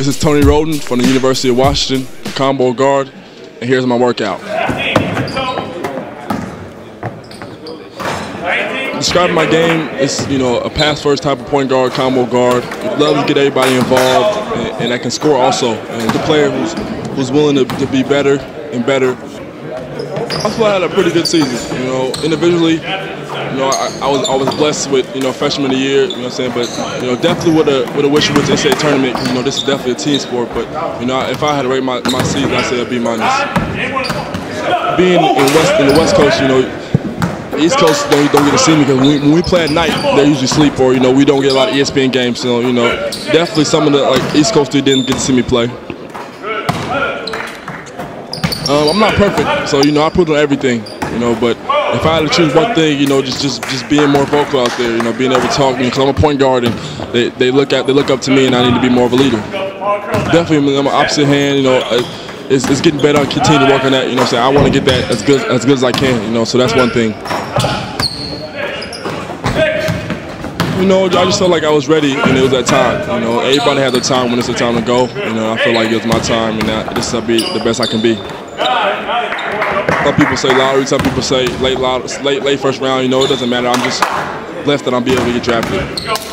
This is Tony Wroten from the University of Washington, combo guard, and here's my workout. Describing my game is, a pass-first type of point guard, combo guard. Love to get everybody involved, and I can score also. And the player who's willing to be better and better. I feel I had a pretty good season, individually. I was blessed with, freshman of the year, but, definitely would have wished with the NCAA tournament, this is definitely a team sport, but, if I had to rate my season, I'd say a B-. Being in the West Coast, East Coast don't get to see me because when we play at night, they usually sleep or, we don't get a lot of ESPN games, so, definitely some of the, East Coast didn't get to see me play. I'm not perfect, so, I put on everything, but if I had to choose one thing, just being more vocal out there, being able to talk, because I'm a point guard and they look up to me and I need to be more of a leader. Definitely on my opposite hand, it's getting better. I continue to work on that, so I want to get that as good as I can, so that's one thing. I just felt like I was ready, and it was that time. Everybody has their time when it's the time to go. I feel like it was my time, and this will be the best I can be. Some people say lottery, some people say late first round. It doesn't matter. I'm just blessed that I'm being able to get drafted.